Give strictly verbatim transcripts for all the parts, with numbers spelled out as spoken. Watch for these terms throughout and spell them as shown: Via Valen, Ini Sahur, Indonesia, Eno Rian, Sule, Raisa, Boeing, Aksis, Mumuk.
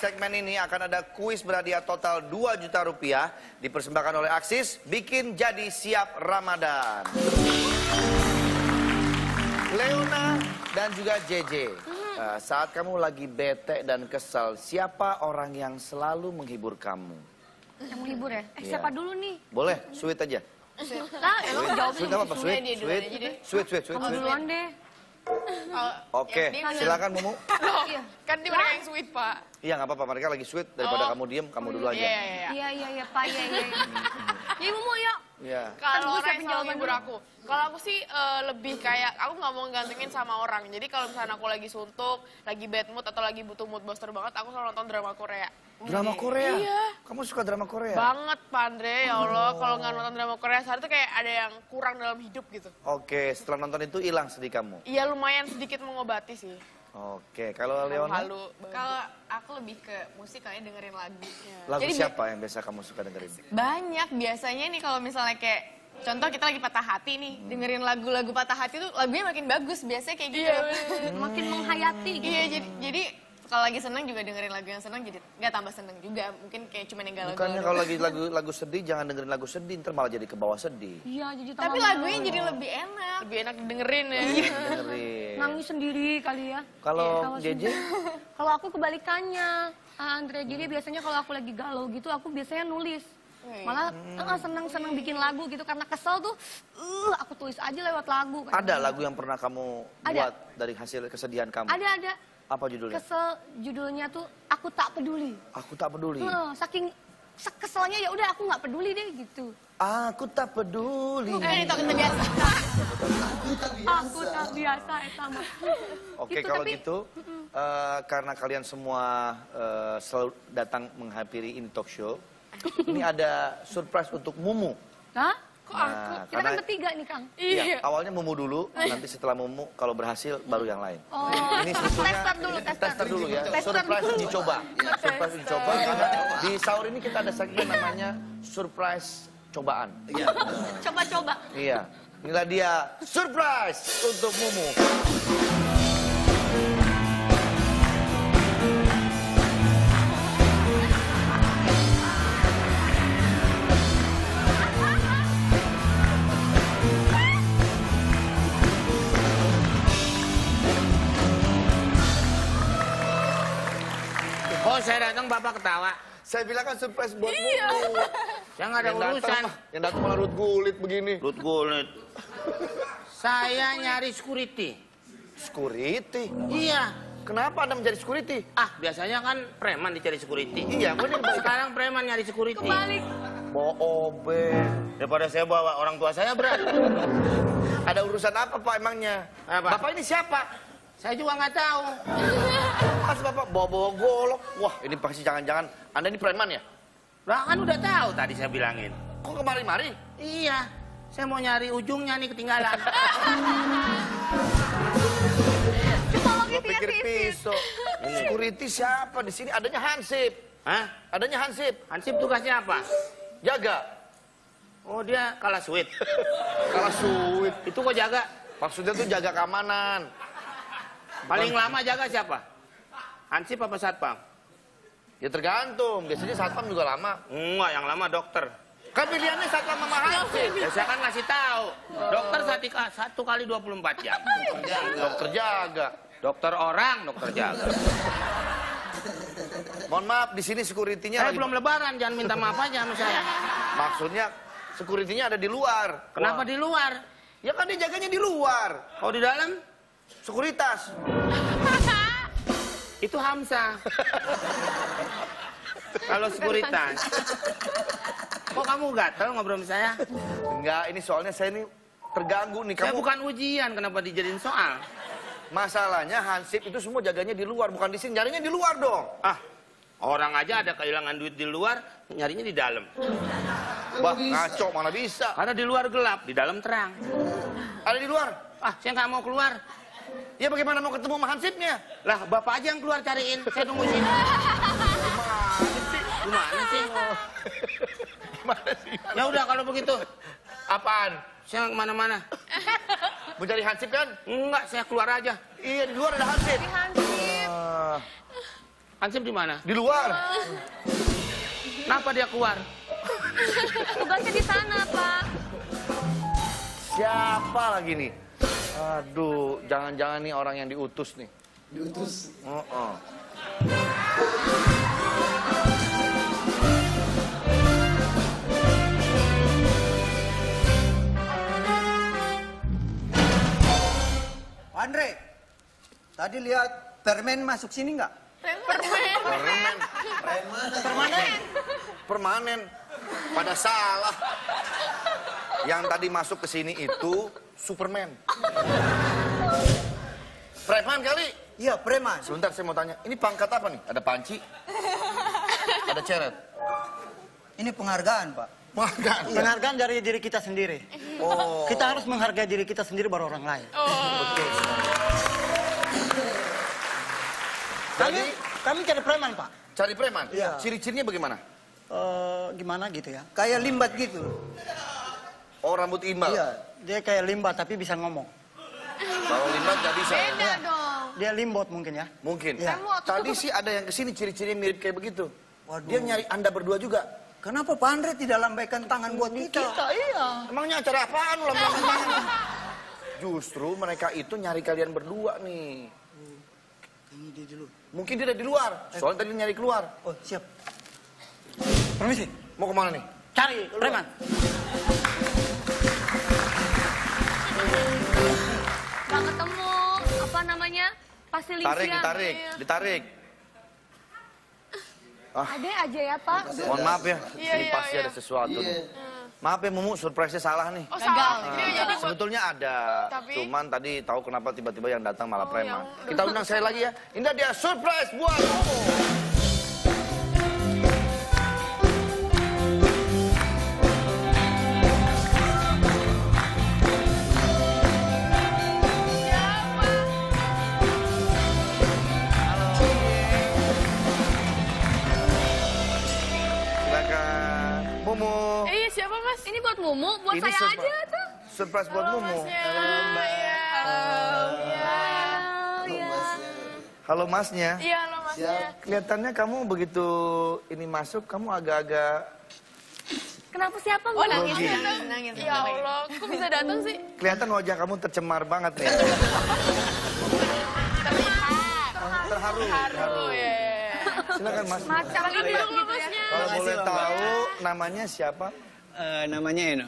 segmen ini akan ada kuis berhadiah total dua juta rupiah dipersembahkan oleh Aksis. Bikin jadi siap Ramadan. Leona dan juga J J. Uh, saat kamu lagi bete dan kesal, siapa orang yang selalu menghibur kamu? Yang menghibur ya? Eh, yeah. Siapa dulu nih? Boleh, sweet aja. Sweet. Nah, emang jawab sweet apa? Sweet, sweet, sweet, sweet, sweet. Kamu duluan deh. Oh, oke, ya, silakan Mumuk. Loh, kan dia mereka yang sweet, Pak. Iya, nggak apa-apa, mereka lagi sweet. Daripada oh. kamu diem, kamu dulu aja. Iya, iya, iya, ya, Pak, iya, iya. Ya, Mumuk, yuk. Ya. Kalau orang yang menghibur aku, kalau aku sih uh, lebih kayak, aku nggak mau gantengin sama orang. Jadi kalau misalnya aku lagi suntuk, lagi bad mood, atau lagi butuh mood booster banget, aku selalu nonton drama Korea. Drama Korea? Iya. Kamu suka drama Korea? Banget, Pandre, ya Allah. Oh. Kalau nggak nonton drama Korea, sehari tuh kayak ada yang kurang dalam hidup gitu. Oke, setelah nonton itu hilang sedih kamu? Iya, lumayan sedikit mengobati sih. Oke, kalau Leona? Kalau aku lebih ke musik, kalian dengerin lagu. Lagu Jadi, siapa yang biasa kamu suka dengerin? Banyak, biasanya nih kalau misalnya kayak, contoh kita lagi patah hati nih, hmm. dengerin lagu-lagu patah hati tuh lagunya makin bagus, biasanya kayak gitu. Yeah. Makin menghayati gitu. Iya, jadi... jadi kalau lagi seneng juga dengerin lagu yang seneng, jadi nggak tambah seneng juga. Mungkin kayak cuma yang galau. Bukannya kalau lagi lagu lagu sedih, jangan dengerin lagu sedih, ntar malah jadi ke bawah sedih. Iya, jadi tambah. Tapi lagunya oh. jadi lebih enak. Lebih enak dengerin ya. Iya, dengerin. Nangis sendiri kali ya. Kalau J J? Kalau aku kebalikannya, Andre. Jadi biasanya kalau aku lagi galau gitu, aku biasanya nulis. Malah hmm. seneng-seneng bikin lagu gitu, karena kesel tuh, uh, aku tulis aja lewat lagu. Ada gitu. Lagu yang pernah kamu ada. buat dari hasil kesedihan kamu? Ada, ada. Apa judulnya? Kesel, judulnya tuh Aku Tak Peduli. Aku Tak Peduli? Hmm, saking keselnya ya udah aku nggak peduli deh gitu. Aku tak peduli. Eh, itu biasa. Aku tak biasa, eh sama. Oke, gitu, kalau tapi... gitu, uh, karena kalian semua uh, selalu datang menghampiri ini talk show, ini ada surprise untuk Mumu. Hah? Kok nah, aku? Kita kan bertiga nih, Kang. Iya, iya. Awalnya Mumu dulu, nanti setelah Mumu kalau berhasil baru yang lain. Oh. Ini susunya, tester dulu, ini, tester. tester dulu ya. Tester surprise dulu. Dicoba. Ya, surprise dicoba. Karena di sahur ini kita ada segmen namanya surprise cobaan. Iya. Coba-coba. Iya. Inilah dia surprise untuk Mumu. Oh, saya datang bapak ketawa. Saya bilang kan surprise buat iya. Mumu. Yang ada yang urusan. Datang, yang datang malah rut gulit begini. Rut gulit. Saya nyari security. Security? Iya. Kenapa Anda mencari security? Ah, biasanya kan preman dicari security. Iya, gue sekarang preman nyari security. Kebalik. Boobe. Daripada saya bawa orang tua saya berat. Ada urusan apa Pak emangnya? Apa? Bapak ini siapa? Saya juga nggak tahu. Pas bapak bawa-bawa golok, wah ini pasti jangan-jangan Anda ini preman ya? Lah kan udah tahu tadi saya bilangin. Kok kemari-mari? Iya, saya mau nyari ujungnya nih ketinggalan. Cuma lagi pikir pisau. Security siapa di sini? Adanya Hansip. Hah? Adanya Hansip. Hansip tugasnya apa? Jaga. Oh dia kalah sweet. Kalah sweet. Itu kok jaga? Maksudnya tuh jaga keamanan. Paling lama jaga siapa? Hansip apa Satpam? Ya tergantung, biasanya Satpam juga lama. Enggak, yang lama dokter. Kan pilihannya Satpam sama Hansip. Ya saya kan ngasih tahu. Dokter satu kali dua puluh empat jam. Dokter jaga. Dokter orang, dokter jaga. Mohon maaf, di sini sekuritinya... Saya lagi... belum lebaran, jangan minta maaf aja sama saya. Maksudnya, sekuritinya ada di luar. Kenapa di luar? Ya kan dia jaganya di luar. Kalau di dalam? Sekuritas. Itu Hamsa. Kalau sekuritas. Kok kamu gatel ngobrol sama saya? Enggak, ini soalnya saya ini terganggu nih. Kamu saya bukan ujian, kenapa dijadiin soal? Masalahnya Hansip itu semua jaganya di luar, bukan di sini. Nyarinya di luar dong. Ah, orang aja ada kehilangan duit di luar, nyarinya di dalam. Wah, ngaco, mana bisa. Karena di luar gelap, di dalam terang. Ada di luar? Ah, saya nggak mau keluar. Ya bagaimana mau ketemu sama Hansipnya? Lah, bapak aja yang keluar cariin. Saya tunggu sini. Gimana sih? Gimana sih? Ya udah kalau begitu. Apaan? Saya kemana-mana. Mau cari Hansip kan? Enggak, saya keluar aja. Iya, di luar ada Hansip. Hansip. Ansip di mana? Di luar. Kenapa dia keluar? Tugasnya di sana, Pak. Siapa lagi nih? Aduh, jangan-jangan nih orang yang diutus nih. Diutus? Oh, oh. Andre, tadi lihat permen masuk sini nggak? Permen. Permen. Permen. Permanen. Permanen. Pada salah. Yang tadi masuk ke sini itu Superman. Preman kali? Iya, preman. Sebentar, saya mau tanya. Ini pangkat apa nih? Ada panci? Ada ceret? Ini penghargaan, Pak. Penghargaan? Iya. Penghargaan dari diri kita sendiri. Oh. Kita harus menghargai diri kita sendiri baru orang lain. Oh. Betul. Kami, kami cari preman, Pak. Cari preman? Iya. Ciri-cirinya bagaimana? Uh, gimana gitu ya? Kayak limbat gitu. Oh, rambut imbal? Iya, dia kayak limbat tapi bisa ngomong. Kalau limbat gak bisa. Beda dong. Dia limbot mungkin ya? Mungkin. Ya. Tadi sih ada yang kesini ciri-ciri mirip kayak begitu. Waduh. Dia nyari Anda berdua juga. Kenapa Pak Andre tidak lambaikan tangan buat kita? Kita, iya. Emangnya acara apaan lambaikan tangan? Justru mereka itu nyari kalian berdua nih. Ini dia dulu. Mungkin dia ada di luar. Soalnya tadi nyari keluar. Oh, siap. Permisi. Mau kemana nih? Cari preman. Gak ketemu, apa namanya, pasir lingsian. Tarik, ditarik, ya. ditarik. Ah. Ada aja ya, Pak. Mohon maaf ya, yeah, ini yeah, pasti yeah. ada sesuatu. Yeah. Maaf ya, Mumuk, surprise-nya salah nih. Oh, salah. Nah, nah, sebetulnya ada, tapi... cuman tadi tahu kenapa tiba-tiba yang datang malah oh, preman. Ya. Kita undang sekali lagi ya, ini dia surprise buat Mumuk. Mumuk buat ini saya surprise. aja tuh. Surprise buat Halo, Mumuk. Masnya. Halo, Mbak. Halo, Masnya. Iya, halo, Masnya. Kelihatannya kamu begitu ini masuk, kamu agak-agak... Kenapa siapa? Oh, nangis. nangis. Ya Allah, kok bisa datang sih? Kelihatan wajah kamu tercemar banget nih. Terharu. Terharu. Terharu, ya. Silakan, Mas. Mas, kalau boleh tahu namanya siapa? Uh, namanya Eno.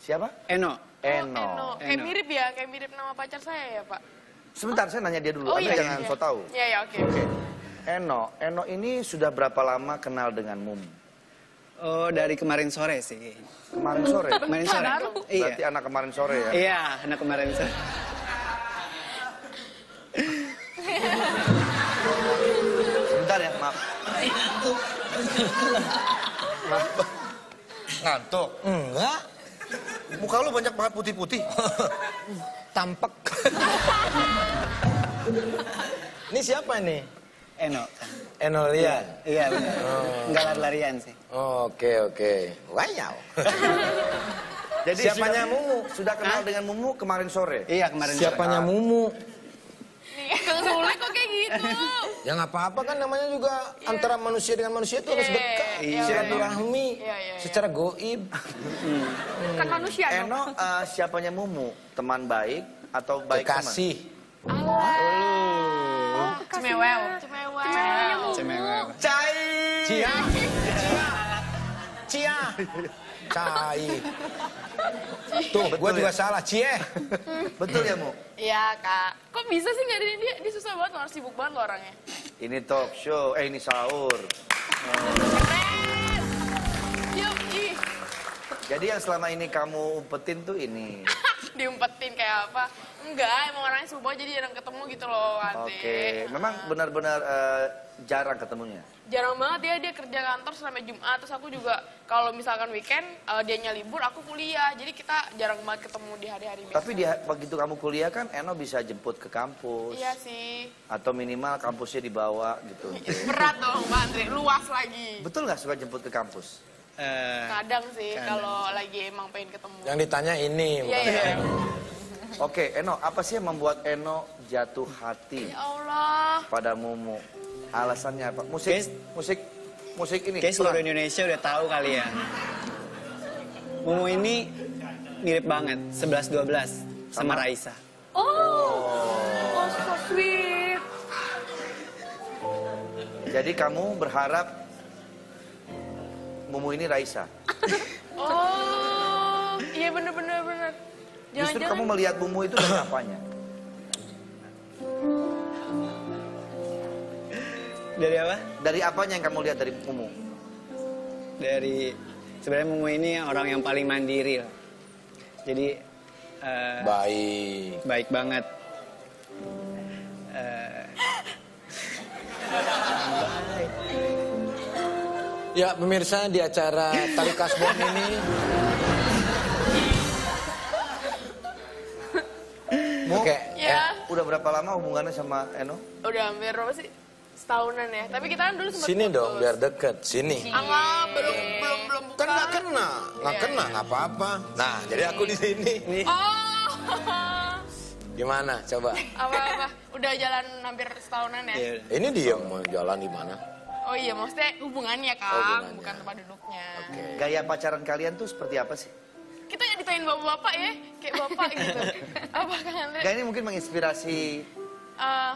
Siapa? Eno. Eno. Eno. Kayak mirip ya, kayak mirip nama pacar saya ya, Pak. Sebentar, oh. saya nanya dia dulu, oh, Anda iya, jangan iya. so tahu. Iya, iya, oke. Okay. Okay. Eno, Eno ini sudah berapa lama kenal dengan Mum? Oh, dari kemarin sore sih. Kemarin sore? Kemarin sore. Berarti iya. anak kemarin sore ya? Iya, anak kemarin sore. Sebentar ya, maaf. Maaf. Ngantuk? Enggak. Muka lu banyak banget putih-putih. Tampek. Ini siapa nih? Eno. Eno Rian? Iya, benar. Oh. Enggak lari-larian sih. Oh, oke, oke. Wanyau. Jadi siapanya Mumu? Sudah kenal Hah? dengan Mumu kemarin sore? Iya, kemarin siapanya sore. Siapanya Mumu? Kang Sule kok kayak gitu? Ya nggak apa-apa kan, namanya juga yeah. antara manusia dengan manusia itu yeah. harus dekat, yeah. silaturahmi, yeah, yeah, yeah. secara goib. Hmm. Kan manusia. Eno uh, siapanya Mumu, teman baik atau baik Kekasih. teman? Kekasih. Oh, oh cemewel. Cemewel. Cemewel. Cemewel. Cai. Cia. Cia. Cai. Tuh, gue juga ya? salah, Cie. Betul ya, Mu? Iya, Kak. Kok bisa sih gak ada dia? Dia susah banget, harus sibuk banget orangnya. Ini talk show, eh ini sahur. Yuk, ih. Jadi yang selama ini kamu umpetin tuh ini? Diumpetin kayak apa? Enggak, emang orangnya sibuk jadi jarang ketemu gitu loh, Ante. Oke, memang benar-benar uh, jarang ketemunya? Jarang banget ya, dia kerja kantor selama Jumat, terus aku juga kalau misalkan weekend uh, dia nyalibur, aku kuliah, jadi kita jarang banget ketemu di hari-hari biasa. Tapi dia, begitu kamu kuliah kan Eno bisa jemput ke kampus. Iya sih. Atau minimal kampusnya dibawa gitu. Berat dong Mbak Andre, luas lagi. Betul nggak suka jemput ke kampus? Eh, kadang sih kalau lagi emang pengen ketemu. Yang ditanya ini. Iya, iya. Oke Eno, apa sih yang membuat Eno jatuh hati ya Allah. pada Mumu? Alasannya apa? Musik, guys, musik, musik ini. Guys, seluruh Indonesia udah tahu kali ya. Mumu ini mirip banget, sebelas dua belas sama Raisa. Oh, oh so sweet. Jadi kamu berharap Mumu ini Raisa? Oh, iya bener-bener bener. Justru jangan, kamu jangan. Melihat Mumu itu dari apanya? Dari apa? Dari apanya yang kamu lihat dari Mumu? Dari, sebenarnya Mumu ini orang yang paling mandiri lah. Jadi uh, baik, baik banget. Uh, baik. Ya pemirsa, di acara Tari Kasbon ini Muk, okay, ya. Eh, udah berapa lama hubungannya sama Eno? Udah hampir berapa sih? Setahunan ya, tapi kita kan dulu sempat sini putus. Dong, biar deket, sini. Ama belum belum belum buka. Kan nggak kena, nggak kena, nggak apa-apa. Nah, jadi aku di sini. Oh. Gimana, coba? Apa-apa, udah jalan hampir setahunan ya. Ini dia mau jalan di mana? Oh iya, maksudnya hubungannya Kang, oh, hubungannya. Bukan tempat duduknya. Okay. Gaya pacaran kalian tuh seperti apa sih? Kita yang ditanyain bapak-bapak ya, kayak bapak gitu. Apa Kang Andre? Gaya ini mungkin menginspirasi. Uh,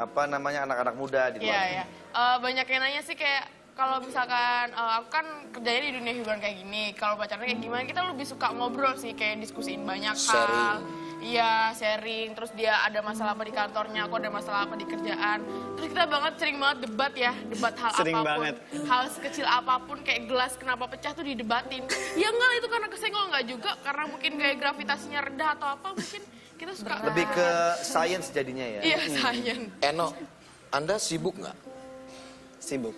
apa namanya anak-anak muda di luar. Iya, iya. Uh, banyak yang nanya sih kayak kalau misalkan uh, aku kan kerjanya di dunia hiburan kayak gini, kalau pacarnya kayak gimana, kita lebih suka ngobrol sih, kayak diskusiin banyak sharing. hal. Iya, sharing. Terus dia ada masalah apa di kantornya, aku ada masalah apa di kerjaan. Terus kita banget sering banget debat ya, debat hal sering apapun. Banget. Hal sekecil apapun kayak gelas kenapa pecah tuh didebatin. Ya enggak, itu karena kesenggol, enggak juga karena mungkin gaya gravitasinya rendah atau apa mungkin. Kita suka lebih ke sains jadinya ya. Iya, sains. Eno, Anda sibuk nggak? Sibuk.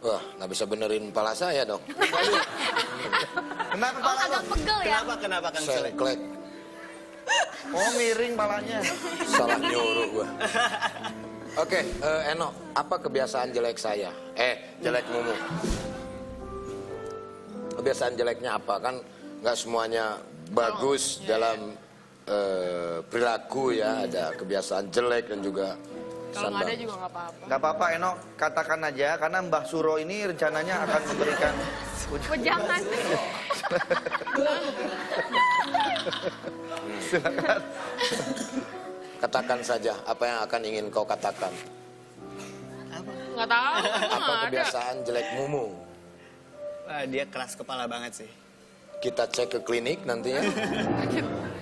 Wah, nggak bisa benerin kepala saya dong. Kenapa kepala? Oh, agak pegel ya? Kenapa, kenapa kan selek? Oh, miring kepalanya. Salah nyuruh gua. Oke, uh, Eno, apa kebiasaan jelek saya? Eh, jelek Mumu. Kebiasaan jeleknya apa? Kan nggak semuanya bagus oh, iya, dalam... Iya. Uh, perilaku ya, hmm. ada kebiasaan jelek dan juga kalau nggak ada juga nggak apa-apa. Nggak apa-apa, Eno, katakan aja karena Mbah Suro ini rencananya akan memberikan ujangan. Silakan. Katakan saja apa yang akan ingin kau katakan. Apa? Nggak tahu. Apa kebiasaan ada. jelek Mumu? Wah, dia keras kepala banget sih. Kita cek ke klinik nantinya. Sakit.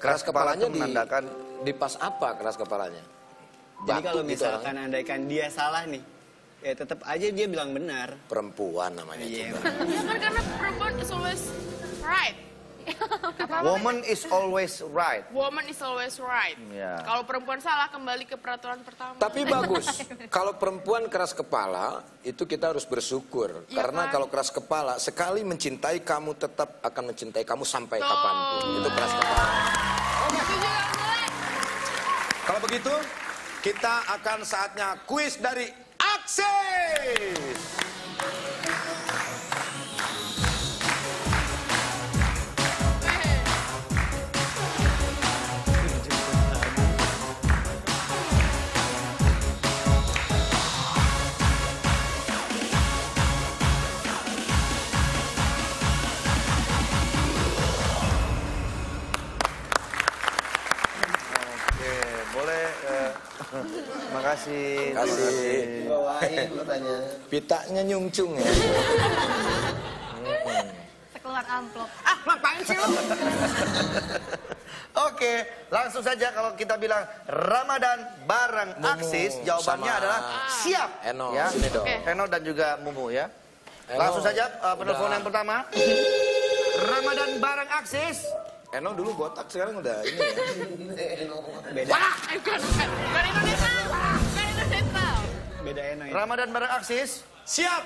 Keras kepalanya di, menandakan di pas apa keras kepalanya? Jadi kalau misalkan gitu, andaikan dia salah nih, ya tetap aja dia bilang benar. Perempuan namanya. Yeah. Bukan karena perempuan is always right. Woman is always right. Woman is always right. Yeah. Kalau perempuan salah kembali ke peraturan pertama. Tapi bagus. Kalau perempuan keras kepala itu kita harus bersyukur ya, karena kan? Kalau keras kepala sekali mencintai kamu tetap akan mencintai kamu sampai so, kapanpun. Itu keras kepala. Oke. Kalau begitu kita akan saatnya kuis dari Aksis. Makasih. Makasih. Bawain lu tanya. Pitanya nyungcung ya. Sekeluar amplop. Ah, ngapain sih lu? Oke, langsung saja kalau kita bilang Ramadan bareng Aksis, jawabannya adalah siap. Eno, ya. Sini dong. Eno dan juga Mumu ya. Eno, langsung saja uh, penelpon yang pertama. Ramadan bareng Aksis. Eno dulu botak, sekarang udah ini ya. Beda. Parah! Bukan, bukan. Bukan Eno Netral. Bukan Eno Netral. Beda Eno ya. Ramadan bareng Aksis. Siap!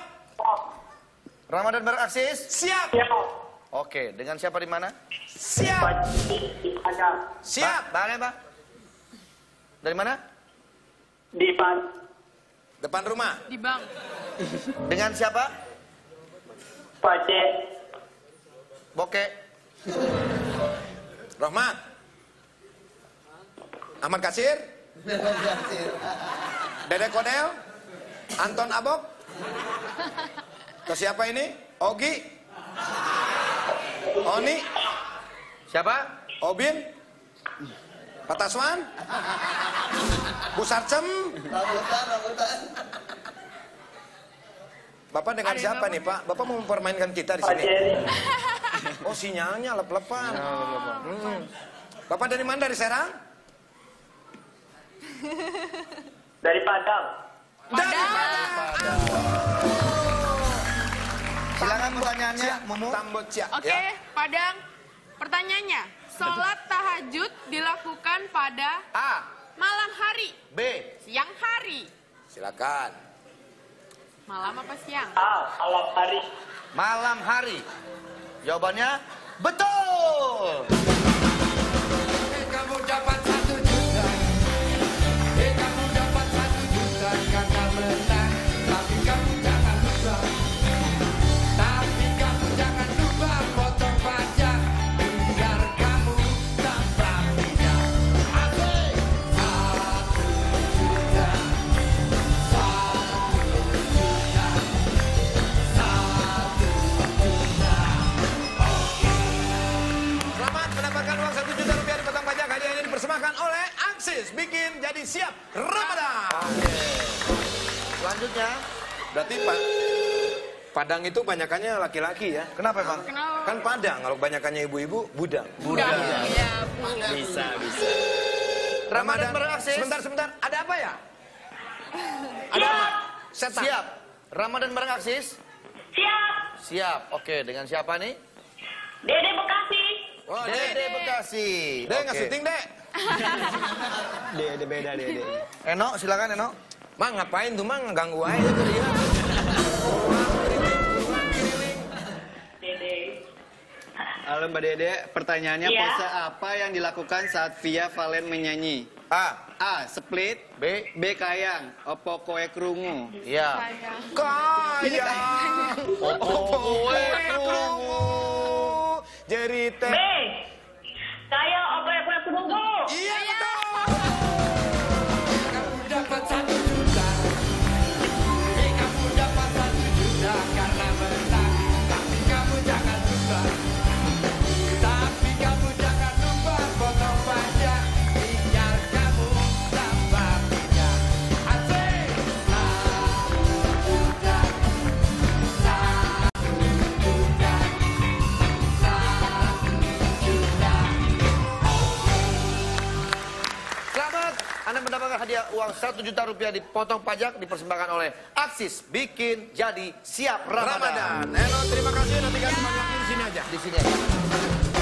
Ramadan bareng Aksis. Siap! Siap. Oke, dengan siapa di mana? Siap! Siap! Bagaimana, Pak? Dari mana? Di depan. Depan rumah? Di bank. Dengan siapa? Pade. Boke. Rahmat, Ahmad Kasir, Dede Kodel? Anton Abok? Ke siapa ini? Ogi? Oni? Siapa? Obin? Pak Tasman? Bu Sarcem? Bapak dengan siapa nih Pak? Bapak mau mempermainkan kita di sini. Oh sinyalnya lep-lepan. Hmm. Bapak dari mana? Dari Serang? Dari Padang. Dari Padang. Padang. Silakan pertanyaannya, Mumuk. Oke, ya. Padang. Pertanyaannya, sholat tahajud dilakukan pada A. malam hari. B. siang hari. Silakan. Malam apa siang? A. malam hari. Malam hari. Jawabannya betul. Kamu dapat satu juta. Eh kamu dapat satu juta karena menang. Tapi kamu jangan lupa. Tapi kamu jangan lupa potong pajak. Biar kamu tambah punya. Asik. Satu juta. Satu juta. Satu juta. Oke. Selamat mendapatkan uang satu juta rupiah di potong pajak. Hadiah ini dipersembahkan oleh Aksis, bikin jadi siap Ramadan. Oke. Selanjutnya, berarti Pak Padang itu banyakannya laki-laki ya? Kenapa Bang? Kenapa? Kan Padang, kalau banyakannya ibu-ibu, budang. Budang. Iya, budang. Bisa, bisa. Ramadan beraksis. Sebentar, sebentar. Ada apa ya? Ada apa? Setan. Siap. Ramadan bareng Aksis. Siap. Siap. Oke, dengan siapa nih? Dede Bekasi. Oh, Dede, Dede Bekasi. Dede nggak syuting, Dek. Dede beda, Dede. Eno, silakan Eno. Mang, ngapain tuh, Mang? Ganggu aja tuh dia. Dede. Halo Mbak Dede, pertanyaannya ya. Pose apa yang dilakukan saat Via Valen menyanyi? A. A. Split. B. B. Kayang. Opo koe krungu. Iya. Kayang. Opo koe krungu. Cerita. B. Saya obat yang sembuh. Iya betul. Kamu dapat satu juta. Eh kamu dapat satu juta karena menang. Tapi kamu jangan lupa. Tapi kamu jangan lupa potong pajak. Biar kamu tambah banyak. Asik. Satu juta. Satu juta. Anda mendapatkan hadiah uang satu juta rupiah dipotong pajak dipersembahkan oleh Aksis, bikin jadi siap Ramadan. Ramadan. Eno, terima kasih. Nanti kalian ya. Di sini aja. Di sini aja.